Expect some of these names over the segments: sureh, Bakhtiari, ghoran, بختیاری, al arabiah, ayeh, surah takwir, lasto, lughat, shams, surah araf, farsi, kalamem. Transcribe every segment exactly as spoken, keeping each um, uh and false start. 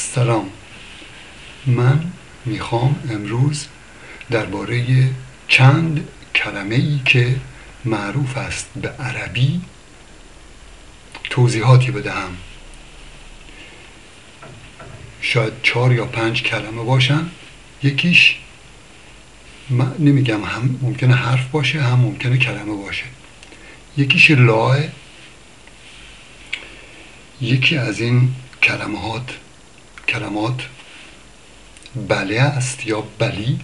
سلام، من میخوام امروز درباره چند کلمه‌ای که معروف است به عربی توضیحاتی بدهم. شاید چهار یا پنج کلمه باشن. یکیش من نمیگم، هم ممکنه حرف باشه هم ممکنه کلمه باشه. یکیش لاه، یکی از این کلمات کلمات بله است یا بلی،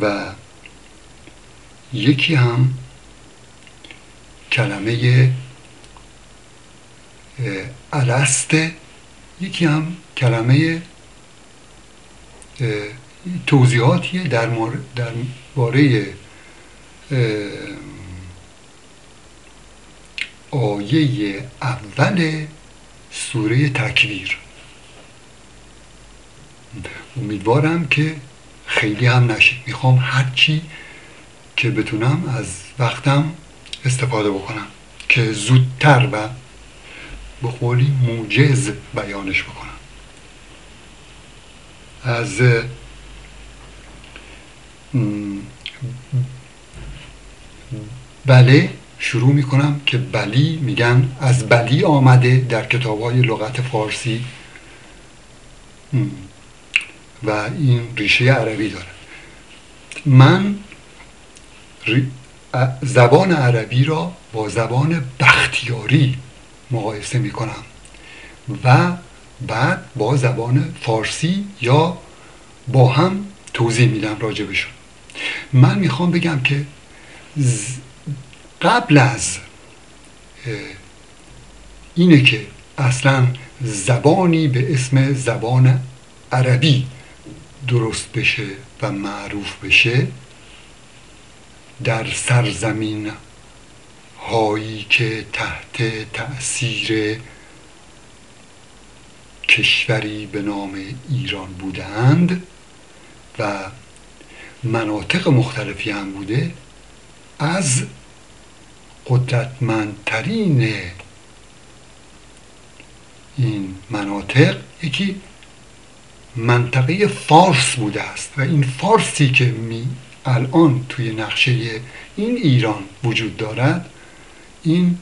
و یکی هم کلمه الست، یکی هم کلمه توضیحاتیه در باره آیه اول سوره تکویر. امیدوارم که خیلی هم نشه. میخوام هرچی که بتونم از وقتم استفاده بکنم که زودتر و به قولی موجز بیانش بکنم. از بله شروع میکنم که بلی میگن، از بلی آمده در کتاب‌های لغت فارسی و این ریشه عربی داره. من زبان عربی را با زبان بختیاری مقایسه میکنم و بعد با زبان فارسی یا با هم توضیح میدم راجبشون. من میخوام بگم که قبل از اینه که اصلا زبانی به اسم زبان عربی درست بشه و معروف بشه، در سرزمین هایی که تحت تأثیر کشوری به نام ایران بودند و مناطق مختلفی هم بوده، از قدرتمندترین این مناطق یکی منطقه فارس بوده است و این فارسی که می الان توی نقشه این ایران وجود دارد، این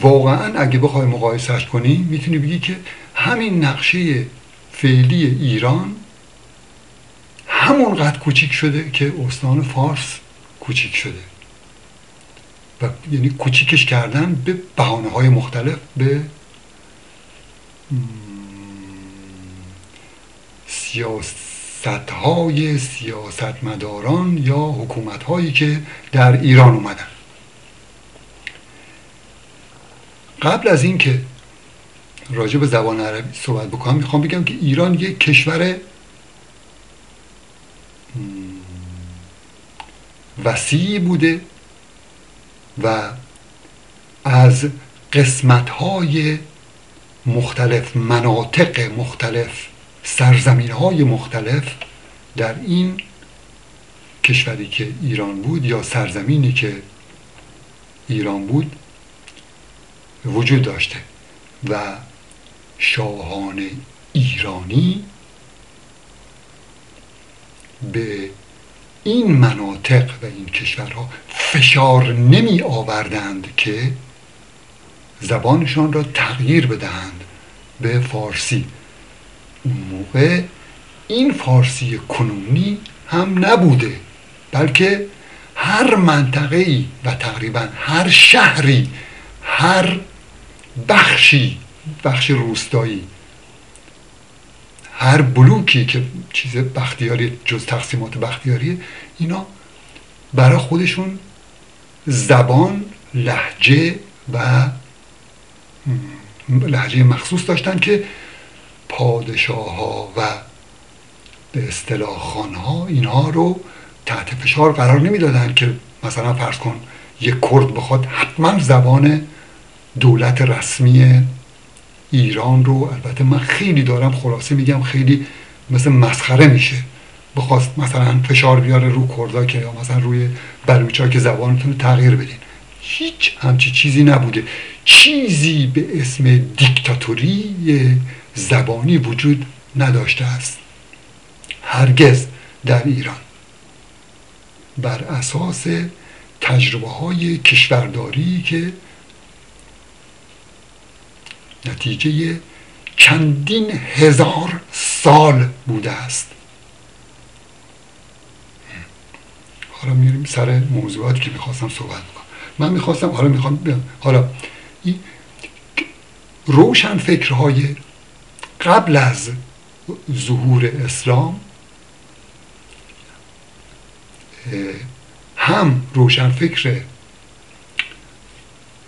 واقعا اگه بخوای مقایسهش کنی میتونی بگی که همین نقشه فعلی ایران همونقدر کوچیک شده که استان فارس کوچیک شده، و یعنی کوچیکش کردن به بهانه‌های مختلف، به سیاست‌های سیاستمداران یا حکومت‌هایی که در ایران اومدن. قبل از این که راجع به زبان عربی صحبت بکنم، میخوام بگم که ایران یک کشور وسیع بوده و از قسمت‌های مختلف، مناطق مختلف، سرزمین‌های مختلف در این کشوری که ایران بود یا سرزمینی که ایران بود وجود داشته و شاهان ایرانی به این مناطق و این کشورها فشار نمی آوردند که زبانشان را تغییر بدهند به فارسی. اون موقع این فارسی کنونی هم نبوده، بلکه هر منطقه‌ای و تقریبا هر شهری، هر بخشی، بخش روستایی، هر بلوکی که چیز بختیاری جز تقسیمات بختیاریه، اینا برای خودشون زبان، لهجه و لهجه مخصوص داشتن که پادشاه ها و به اصطلاح خان ها اینها رو تحت فشار قرار نمی دادن که مثلا فرض کن یک کرد بخواد حتما زبان دولت رسمی ایران رو، البته من خیلی دارم خلاصه میگم، خیلی مثل مسخره میشه، بخواست مثلا فشار بیاره رو کردا که یا مثلا روی بلوچا که زبانتون تغییر بدین. هیچ همچی چیزی نبوده. چیزی به اسم دیکتاتوری زبانی وجود نداشته است. هرگز در ایران بر اساس تجربه های کشورداری که نتیجه چندین هزار سال بوده است. حالا میریم سر موضوعاتی که میخواستم صحبت کنم. من میخواستم حالا میخوام حالا این روشن فکرهای قبل از ظهور اسلام هم روشن فکر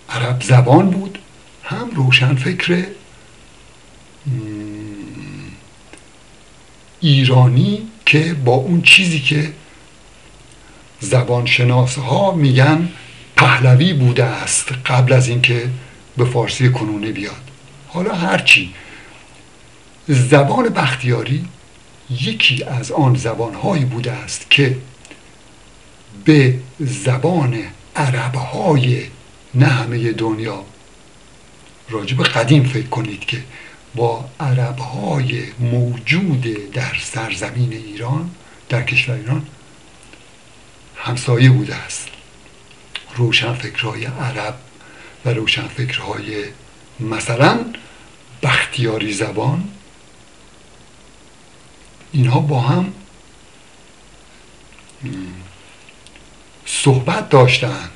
عرب زبان بود، هم روشن فکر ایرانی که با اون چیزی که زبانشناس ها میگن پهلوی بوده است قبل از اینکه به فارسی کنونه بیاد. حالا هرچی، زبان بختیاری یکی از آن زبانهایی بوده است که به زبان عربهای نه همه دنیا، راجب قدیم فکر کنید که با عربهای موجود در سرزمین ایران، در کشور ایران همسایه بوده است. روشن فکرهای عرب و روشن فکرهای مثلا بختیاری زبان، اینها با هم صحبت داشتند،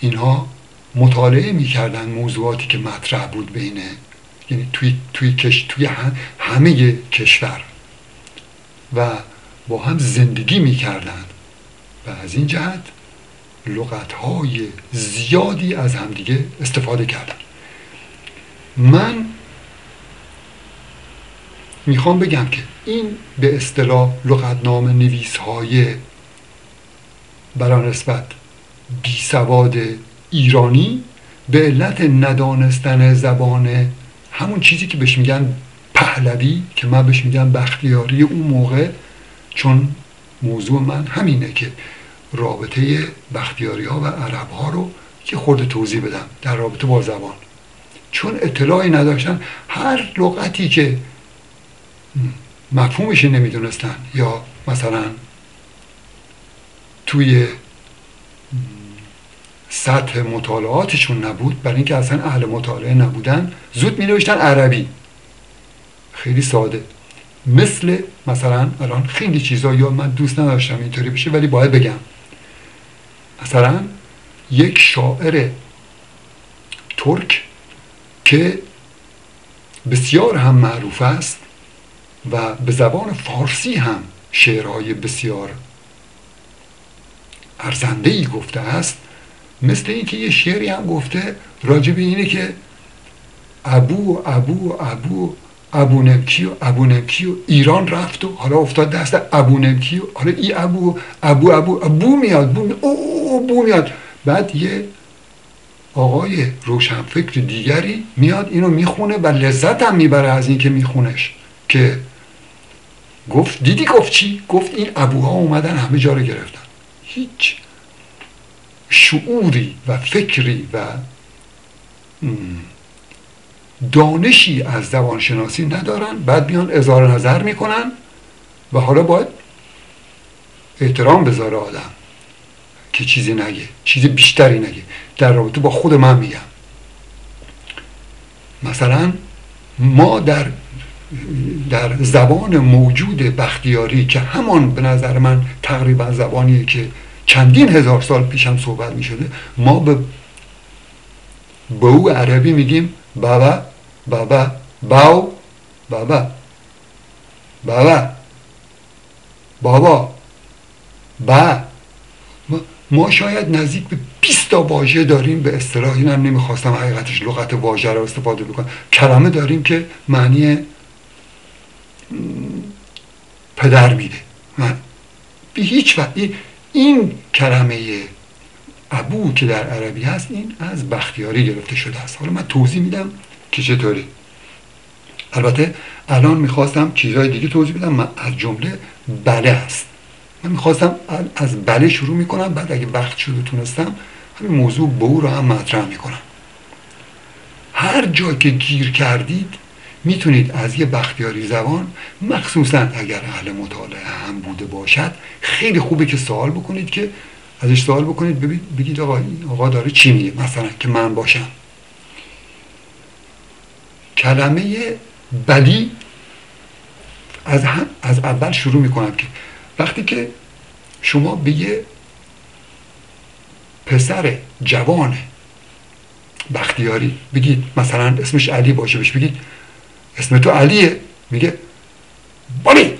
اینها مطالعه می‌کردند موضوعاتی که مطرح بود بین، یعنی توی توی کش توی همه کشور، و با هم زندگی می‌کردند و از این جهت لغت‌های زیادی از همدیگه استفاده کردند. من میخوام بگم که این به اصطلاح لغتنامه نویس‌های برای نسبت بیسواد ایرانی به علت ندانستن زبان، همون چیزی که بهش میگن پهلوی که من بهش میگم بختیاری اون موقع، چون موضوع من همینه که رابطه بختیاری ها و عرب ها رو که خود توضیح بدم در رابطه با زبان، چون اطلاعی نداشتن، هر لغتی که مفهومش نمیدونستن، یا مثلا توی سطح مطالعاتشون نبود، برای اینکه اصلا اهل مطالعه نبودن زود مینوشتن عربی، خیلی ساده، مثل مثلا الان خیلی چیزا، یا من دوست نداشتم اینطوری بشه ولی باید بگم، مثلا یک شاعر ترک که بسیار هم معروف است و به زبان فارسی هم شعرهای بسیار ارزنده‌ای گفته است، مثل اینکه یه شعری هم گفته راجب اینه که ابو ابو ابو ابونمکی و ابونمکی و ایران رفت و حالا افتاد دست ابونمکی و حالا ای ابو ابو ابو ابو میاد بو میاد او ابو میاد. بعد یه آقای روشنفکر دیگری میاد اینو میخونه و لذت هم میبره از این که میخونش، که گفت دیدی گفت چی؟ گفت این ابوها اومدن همه جا رو گرفتن. هیچ شعوری و فکری و دانشی از زبانشناسی ندارن، بعد بیان اظهار نظر میکنن و حالا باید احترام بذاره آدم که چیزی نگه، چیزی بیشتری نگه. در رابطه با خود من میگم، مثلا ما در در زبان موجود بختیاری که همان به نظر من تقریبا زبانیه که چندین هزار سال پیشم صحبت میشده، ما به به او عربی میگیم بابا بابا باو بابا بابا بابا با. ما شاید نزدیک به بیست تا واژه داریم به اصطلاح، اینم نمیخواستم حقیقتش لغت واژه رو استفاده بکنم، کلمه داریم که معنی پدر میده. من به هیچ وقت این کلمه ابو که در عربی هست، این از بختیاری گرفته شده است. حالا من توضیح میدم که چطوری. البته الان میخواستم چیزهای دیگه توضیح بدم، من از جمله بله است. من میخواستم از بله شروع میکنم، بعد اگه وقت شده تونستم همین موضوع به او رو هم مطرح میکنم. هر جا که گیر کردید میتونید از یه بختیاری زبان، مخصوصا اگر اهل مطالعه هم بوده باشد، خیلی خوبه که سوال بکنید، که ازش سوال بکنید، بگید آقا این آقا داره چی میگه، مثلا که من باشم. کلمه بدی از هم از اول شروع میکنم، که وقتی که شما به یه پسر جوان بختیاری بگید مثلا اسمش علی باشه، بهش بگید اسم تو علیه، میگه بلی.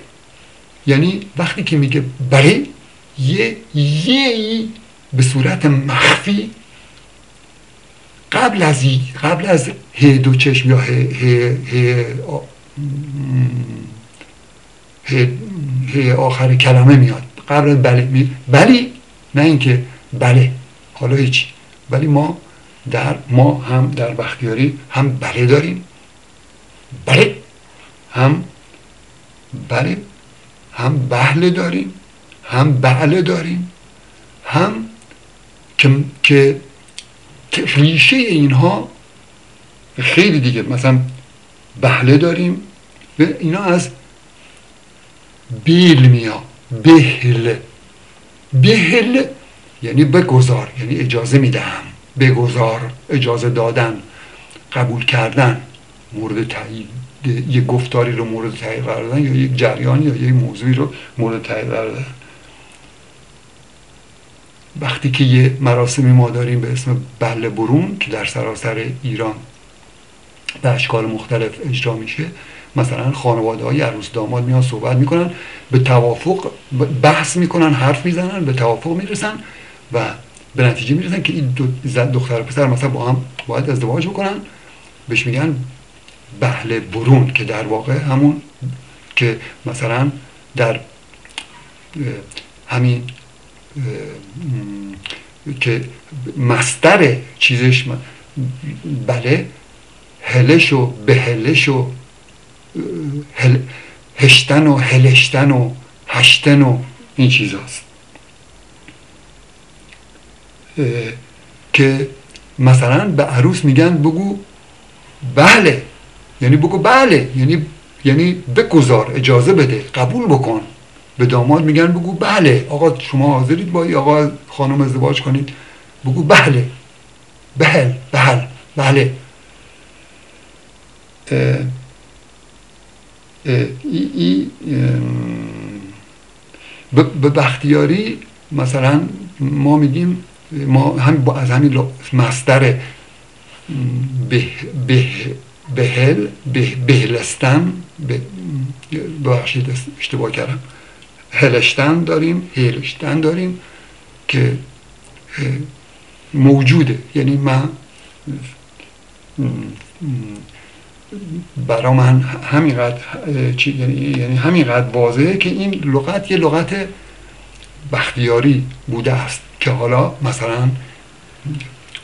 یعنی وقتی که میگه بلی، یه یه به صورت مخفی قبل از قبل از ه دو چشم یا ه ه ه, ه, ه آخر کلمه میاد، قبل از بلی بلی، نه اینکه بله حالا هیچ. ولی ما در ما هم در بختیاری هم بله داریم، بله هم بله هم بهله داریم، هم بهله داریم، هم که که ریشه اینها خیلی دیگه، مثلا بهله داریم و اینا از بیل میاد، بهله بهله یعنی بگذار، یعنی اجازه میدهم، بگذار، اجازه دادن، قبول کردن، مورد تایید، یه گفتاری رو مورد تایید قرار دادن، یا یک جریانی یا یک موضوعی رو مورد تایید قرار دادن. وقتی که یه مراسمی ما داریم به اسم بله برون که در سراسر ایران به اشکال مختلف اجرا میشه، مثلا خانواده های عروس داماد میان صحبت میکنن، به توافق بحث میکنن، حرف میزنن، به توافق میرسن و به نتیجه میرسن که این دختر و پسر مثلا با هم باید ازدواج بکنن، بهش میگن بهله برون، که در واقع همون که مثلا در همین که مصدر چیزش بله هلش و بهلش و هل هشتن و هلشتن و هشتن و این چیز هست، که مثلا به عروس میگن بگو بله، یعنی بگو بله، یعنی یعنی بگذار، اجازه بده، قبول بکن. به داماد میگن بگو بله، آقا شما حاضرید با این آقا خانم ازدواج کنید، بگو بله، بهل بهل بله. اه اه ای ای به بختیاری مثلا ما میگیم، ما هم از همین مصدر به به بهل به بهلستان به ببخشید اشتباه کردم، هلشتن داریم، هلشتن داریم که موجوده، یعنی من برا من همینقدر چی، یعنی همینقدر واضحه که این لغت یه لغت بختیاری بوده است، که حالا مثلا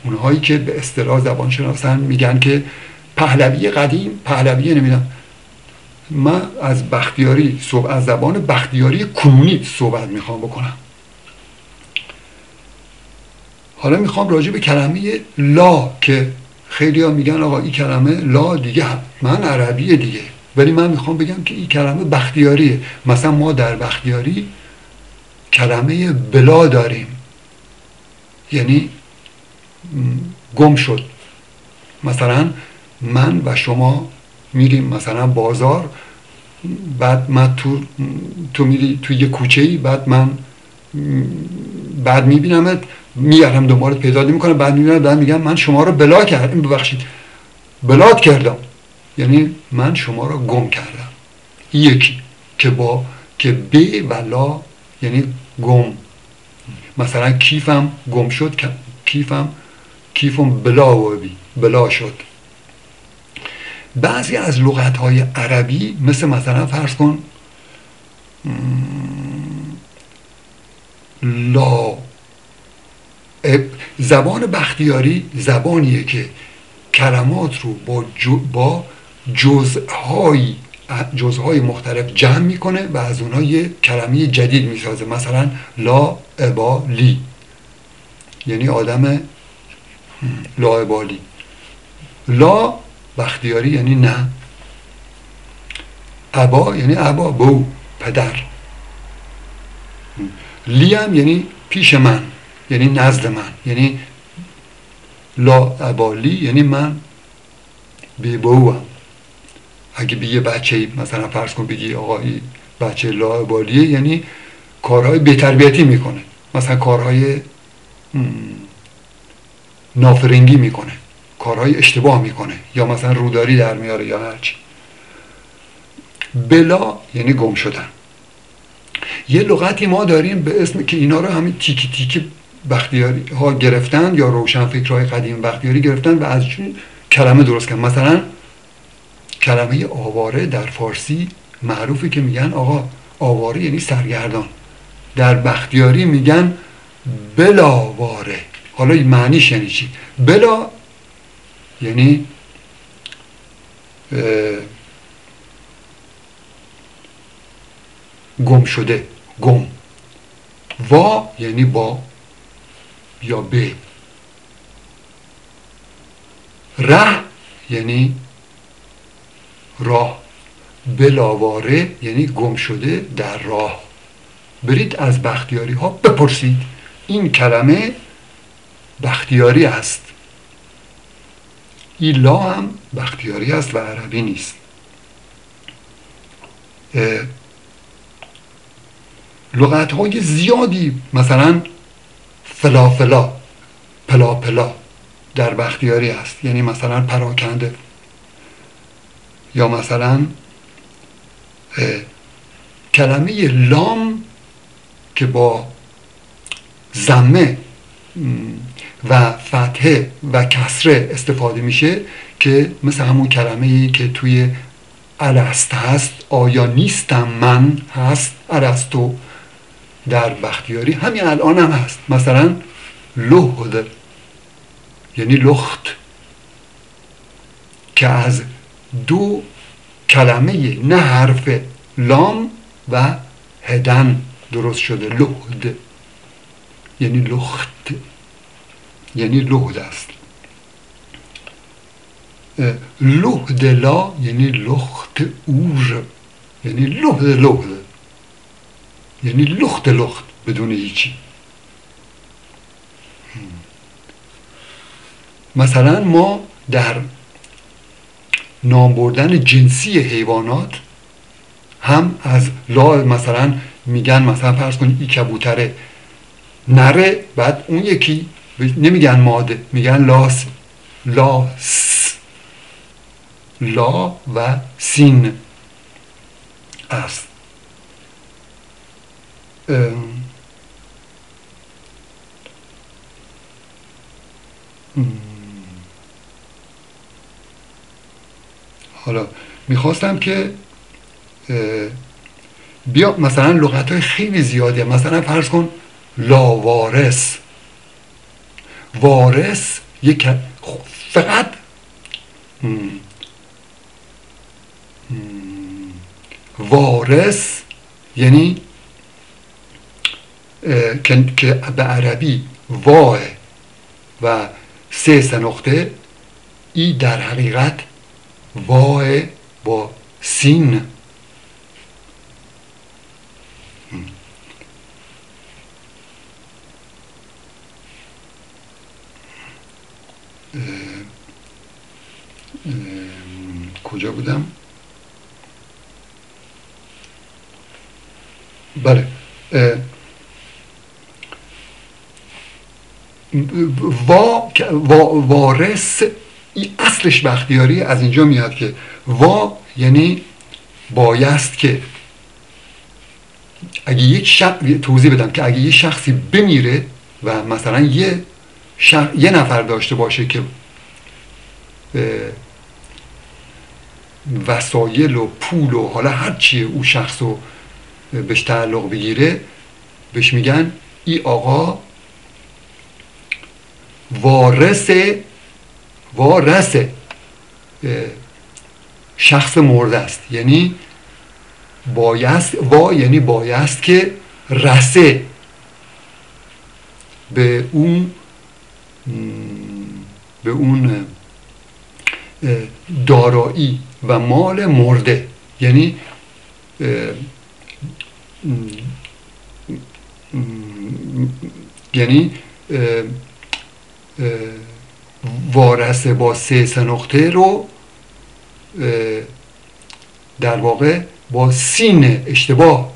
اونهایی که به اصطلاح زبان شناسن میگن که پهلوی قدیم، پهلوی نمیدونم، من از بختیاری صحبت، از زبان بختیاری کنونی صحبت میخوام بکنم. حالا میخوام راجع به کلمه لا، که خیلی ها میگن آقا این کلمه لا دیگه من عربیه دیگه، ولی من میخوام بگم که این کلمه بختیاریه. مثلا ما در بختیاری کلمه بلا داریم، یعنی گم شد. مثلا من و شما میریم مثلا بازار، بعد من تو تو میری تو یه کوچه‌ای، بعد من بعد میبینمت، میارم دنبالت، پیدا نمی‌کنم، بعد میبینم، بعد میگم من شما رو بلا کردم، ببخشید بلاد کردم، یعنی من شما رو گم کردم. یکی که با که به و لا یعنی گم. مثلا کیفم گم شد، کیفم کیفم بلا و بی بلا شد. بعضی از لغت‌های عربی مثل مثلا فرض کن لا، زبان بختیاری زبانیه که کلمات رو با با جزهای جزهای مختلف جمع میکنه و از اونها یه کلمه جدید میسازه. مثلا لا ابالی یعنی آدم لا ابالی، لا بختیاری یعنی نه، ابا یعنی ابا بو پدر، لیم یعنی پیش من، یعنی نزد من، یعنی لا ابالی یعنی من بی بوام. اگه بگه بچه مثلا فرض کن بگی آقایی بچه لا ابالیه یعنی کارهای بی‌تربیتی میکنه، مثلا کارهای نافرنگی میکنه، کارهای اشتباه میکنه، یا مثلا روداری در میاره یا هرچی. بلا یعنی گم شدن. یه لغتی ما داریم به اسم که اینا رو همین تیکی تیکی بختیاری ها گرفتن یا روشنفکرهای قدیم بختیاری گرفتن و از چون کلمه درست کردن. مثلا کلمه آواره در فارسی معروفه که میگن آقا آواره یعنی سرگردان، در بختیاری میگن بلاواره. حالا این معنیش یعنی چی؟ بلا یعنی گم شده، گم. وا یعنی با یا به. ره یعنی راه. بلاواره یعنی گم شده در راه. برید از بختیاری ها بپرسید این کلمه بختیاری است، این لا هم بختیاری است و عربی نیست. لغت های زیادی مثلا فلا فلا پلا پلا در بختیاری است، یعنی مثلا پراکنده، یا مثلا کلمه لام که با ضمه و فتحه و کسره استفاده میشه که مثل همون کلمه‌ای که توی الست هست، آیا نیستم من هست، الستو در بختیاری همین الان هم هست. مثلا لحد یعنی لخت که از دو کلمه نه حرف لام و هدن درست شده. لحد یعنی لخت، یعنی لحد است. لحد لا یعنی لخت اور، یعنی لحد لحد یعنی لخت لخت بدون هیچی. مثلا ما در نام بردن جنسی حیوانات هم از لا مثلا میگن، مثلا فرض کنید این کبوتره نره، بعد اون یکی نمیگن ماده، میگن لاس، لاس، لا و سین است. حالا میخواستم که بیا مثلا لغت های خیلی زیاده، مثلا فرض کن لاوارث. وارث یک فقط وارث یعنی که به عربی واه و سه سنخته ای در حقیقت واه با سین. اه، اه، کجا بودم؟ بله، وا وارث اصلش بختیاری از اینجا میاد که وا یعنی بایست که اگه یک شخص، توضیح بدم که اگه یک شخصی بمیره و مثلا یه شخ... یه نفر داشته باشه که وسایل و پول و حالا هر چیه اون شخص رو بهش تعلق بگیره، بهش میگن ای آقا وارث وارث شخص مرده است. یعنی بایست وا یعنی بایست که رسه به اون به اون دارایی و مال مرده، یعنی یعنی وارثه با سه سنخته رو در واقع با سین اشتباه،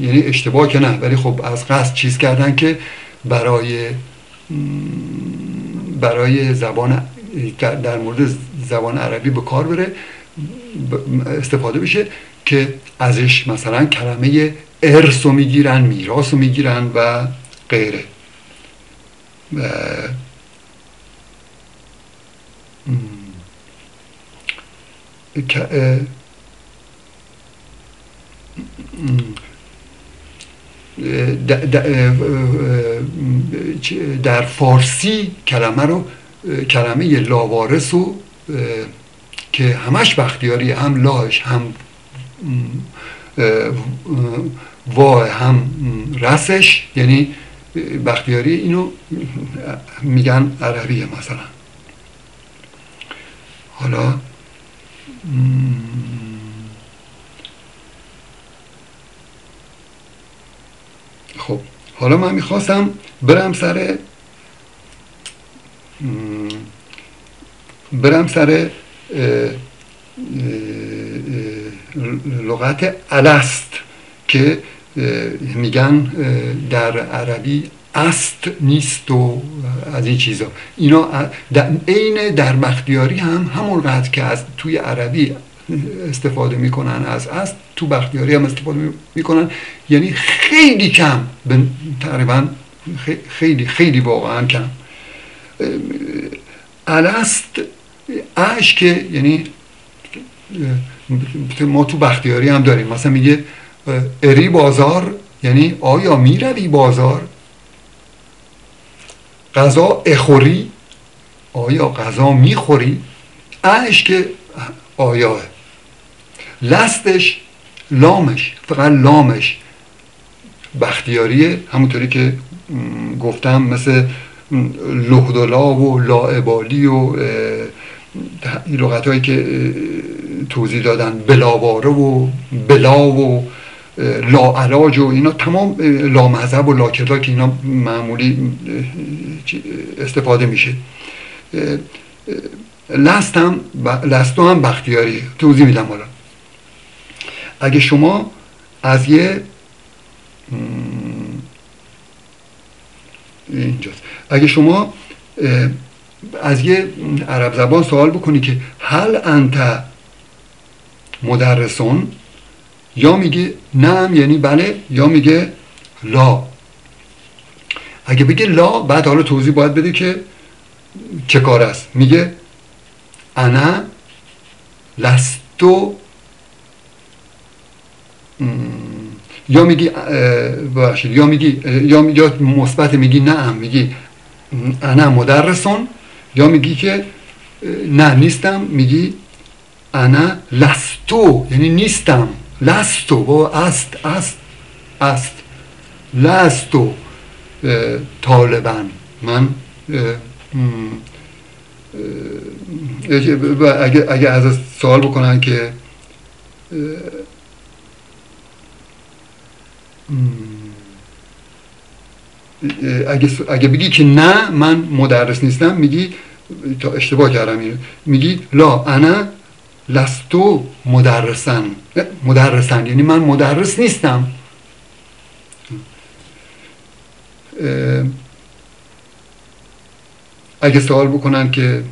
یعنی اشتباه که نه، ولی خب از قصد چیز کردن که برای برای زبان در مورد زبان عربی به کار بره، استفاده بشه، که ازش مثلا کلمه ارث رو میگیرن، میراث رو میگیرن و غیره. در فارسی کلمه رو کلمه لاوارث رو که همش بختیاری، هم لاش هم وا هم رسش، یعنی بختیاری اینو میگن عربیه مثلا. حالا خب حالا من میخواستم برم سر برم سر لغت الست که میگن در عربی است، نیست و از این چیزا. اینا عین در بختیاری هم همونقدر که از توی عربی استفاده میکنن از است، تو بختیاری هم استفاده میکنن، یعنی خیلی کم، تقریبا خیلی خیلی واقعا کم. الست اش که یعنی ما تو بختیاری هم داریم، مثلا میگه اری بازار، یعنی آیا میروی بازار؟ غذا اخوری، آیا غذا میخوری؟ اش که آیا. لستش لامش، فقط لامش بختیاریه، همونطوری که گفتم مثل لهدلا و لاعبالی و این لغت هایی که توضیح دادن، بلاواره و بلا و لاعلاج و اینا، تمام لامذهب و لاکلا که اینا معمولی استفاده میشه. لست هم لستو هم بختیاری. توضیح میدم حالا. اگه شما از یه اینجاست. اگه شما از یه عرب زبان سوال بکنی که هل انت مدرسون، یا میگه نعم یعنی بله، یا میگه لا. اگه بگه لا، بعد حالا توضیح باید بده که چه کار است. میگه انا لستو، یا میگی ببخشید یا میگی یا یا مثبت، میگی نعم، میگی انا مدرسون، یا میگی که نه نیستم، میگی انا لستو، یعنی نیستم. لستو با است است است لستو طالبان، من اگه اگه از سوال بکنن که اگه اگه بگی که نه من مدرس نیستم، میگی تا اشتباه کردم، میگی لا انا لستو مدرسن مدرسن یعنی من مدرس نیستم. اگه سوال بکنن که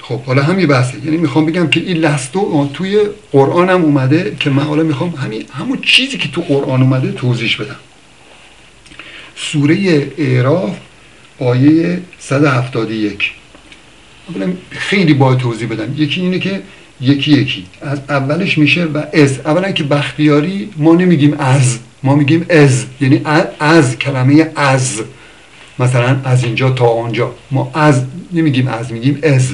خب حالا همین بحثه، یعنی میخوام بگم که این لستو توی قرآن هم اومده، که من حالا میخوام همین همون چیزی که تو قرآن اومده توضیح بدم. سوره اعراف آیه صد و هفتاد و یک. اولا خیلی باید توضیح بدم، یکی اینه که یکی یکی از اولش میشه و از اولا که بختیاری ما نمیگیم از، ما میگیم از، یعنی از, از کلمه از، مثلا از اینجا تا آنجا، ما از نمیگیم، از میگیم از.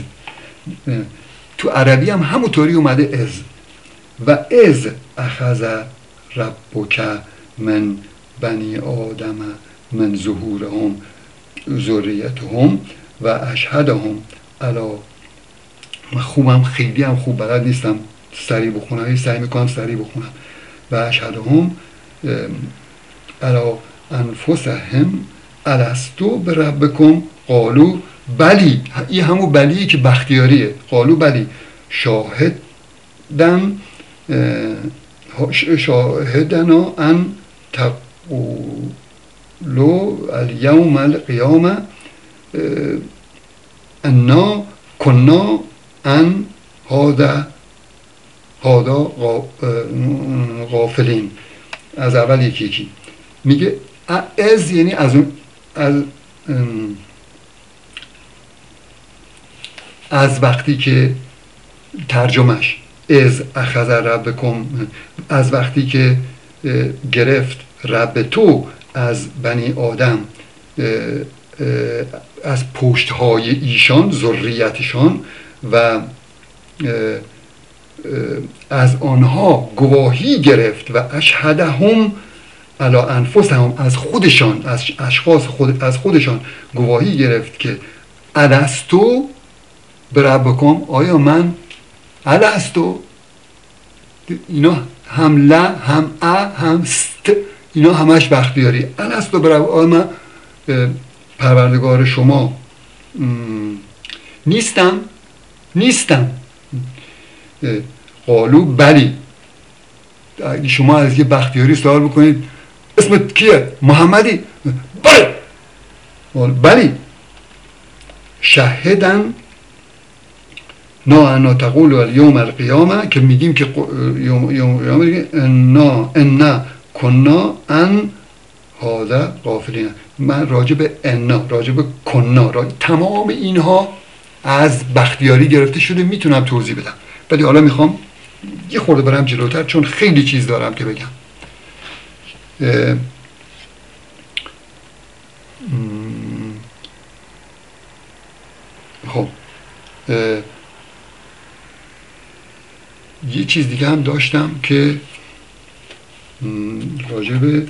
تو عربی هم همونطوری اومده از. و از اخذ ربک من بنی آدم من ظهورهم ذریتهم و اشهدهم علی من خوبم، خیلی هم خوب بلد نیستم سریع بخونم، یه سعی میکنم سریع بخونم. و اشهدهم علی انفسهم الستو بربکم قالو بلی، این همون بلیه که بختیاریه، قالو بلی شاهدن شاهدنا ان تقولو الیوم القیامه انا کنا ان هاده هادا غافلین. از اول یکی یکی میگه از، یعنی از اون از از وقتی که ترجمهش از اخذ ربکم، از وقتی که گرفت رب تو از بنی آدم از پشتهای ایشان ذریتشان و از آنها گواهی گرفت و اشهدهم علی انفسهم، از خودشان، از اشخاص خود، از خودشان گواهی گرفت که الستو بربکم، آیا من الستو، اینا هم ل هم ا هم ست، اینا همش بختیاری، الستو بربکم، آیا من پروردگار شما نیستم نیستم قالو بلی. شما از یه بختیاری سوال بکنید اسمت کیه؟ محمدی؟ بله بلی. شهدن نا انا تقول الیوم القیامه که میگیم که یوم القیامه انا انا کنا ان هاده غافلین. من راجب انا، راجب کنا، راجب تمام اینها از بختیاری گرفته شده، میتونم توضیح بدم، ولی حالا میخوام یه خورده برم جلوتر چون خیلی چیز دارم که بگم. خب یه چیز دیگه هم داشتم که راجب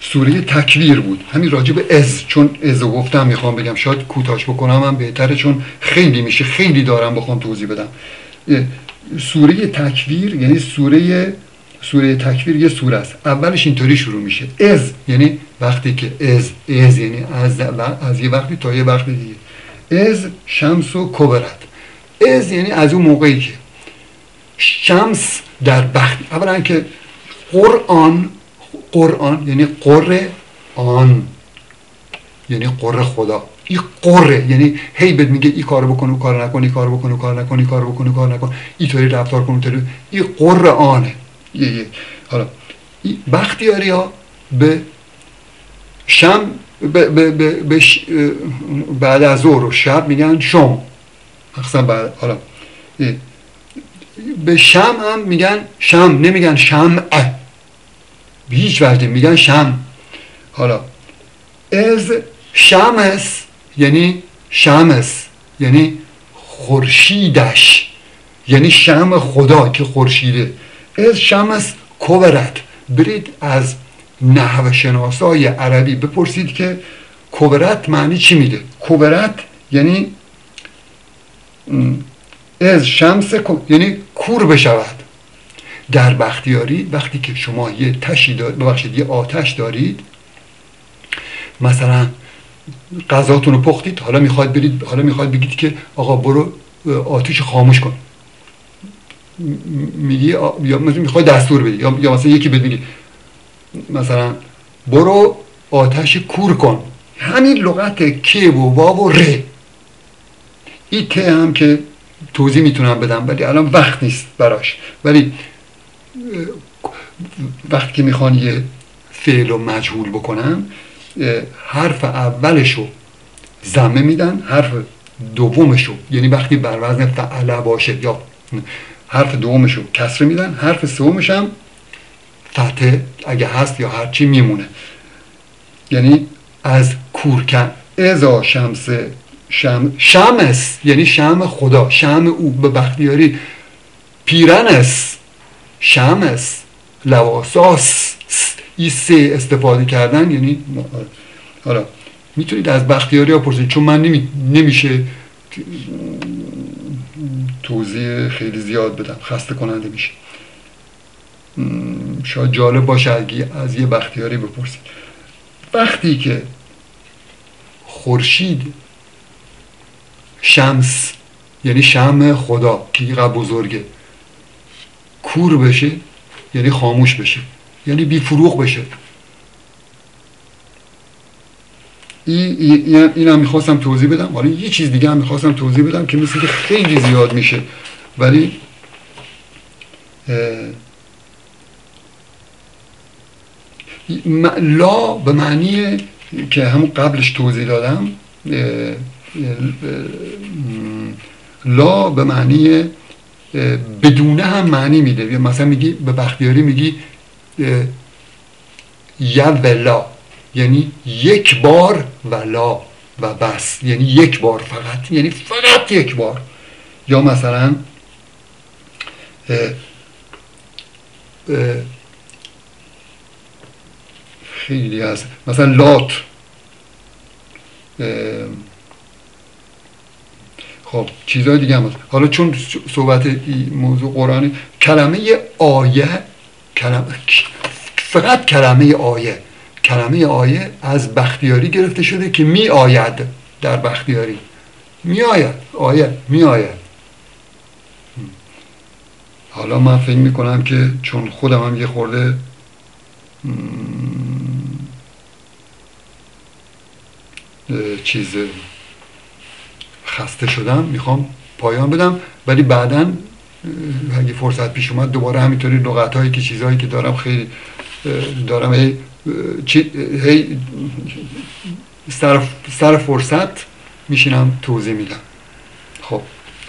سوره تکویر بود، همین راجب از، چون از رو گفتم میخوام بگم، شاید کوتاهش بکنم هم بهتره چون خیلی میشه، خیلی دارم بخوام توضیح بدم. سوره تکویر یعنی سوره سوره تکویر یه سوره است، اولش اینطوری شروع میشه از، یعنی وقتی که از از یعنی از از یه وقتی تا یه وقتی دیگه، از شمس و کبرت، از یعنی از اون موقعی که شمس در بختی. اولا که قرآن قرآن یعنی قرآن یعنی قر خدا، این قره یعنی هی بد میگه این کارو بکن و کارو نکن، این کارو بکن و کارو نکن، این کارو بکن و کارو نکن، اینطوری رفتار کن، اینطوری، این قرآنه. یه یه حالا بختیاری ها به شم به به به, به ش... بعد از ظهر و شب میگن شم، مثلا بعد حالا یه. به شم هم میگن شم، نمیگن شمع، به هیچ وجه میگن شم. حالا از شمس یعنی شمس یعنی خورشیدش، یعنی شمع خدا که خورشیده. از شمس کبرت، برید از نحو شناسای عربی بپرسید که کبرت معنی چی میده. کبرت یعنی از شمس یعنی کور بشود. در بختیاری وقتی که شما یه تشی دارید، ببخشید یه آتش دارید، مثلا غذاتون رو پختید، حالا میخواید برید، حالا میخواید بگید که آقا برو آتش خاموش کن، میگی آ... یا میخواید دستور بدی، یا... یا مثلا یکی بهت میگه مثلا برو آتش کور کن، همین لغت که و واو و ر، این ته هم که توضیح میتونم بدم ولی الان وقت نیست براش. ولی وقتی که میخوان یه فعل رو مجهول بکنن، حرف اولشو ضمه میدن، حرف دومشو یعنی وقتی بر وزن فعله باشه یا حرف دومشو کسره میدن، حرف سومش هم فتحه اگه هست یا هرچی میمونه، یعنی از کورکن. ازا شمس شم شمس یعنی شم خدا، شم او. به بختیاری پیرنس شمس لواساس، این سه استفاده کردن یعنی. حالا میتونید از بختیاری ها پرسید چون من نمی... نمیشه توضیح خیلی زیاد بدم، خسته کننده میشه. شاید جالب باشه اگه از یه بختیاری بپرسید وقتی که خورشید شمس یعنی شمع خدا که اینقدر بزرگه کور بشه، یعنی خاموش بشه، یعنی بی فروغ بشه، این ای ای هم میخواستم توضیح بدم. حالا یه چیز دیگه هم میخواستم توضیح بدم که مثل که خیلی زیاد میشه، ولی لا به معنی که همون قبلش توضیح دادم، لا به معنی بدونه هم معنی میده. مثلا میگی به بختیاری میگی یا ولا، یعنی یک بار ولا و بس، یعنی یک بار فقط، یعنی فقط یک بار. یا مثلا اه اه خیلی هست، مثلا لات. خب چیزهای دیگه هم هست. حالا چون صحبت موضوع قرآنه، کلمه آیه، کلمه فقط کلمه آیه، کلمه آیه از بختیاری گرفته شده که می آید، در بختیاری می آید، آیه می آید. حالا من فکر می کنم که چون خودم هم یه خورده چیز خسته شدم، میخوام پایان بدم، ولی بعداً اگه فرصت پیش اومد دوباره همینطوری لغت هایی که چیزهایی که دارم خیلی دارم هی هی سر سر فرصت میشینم توضیح میدم. خب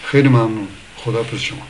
خیلی ممنون، خداحافظ شما.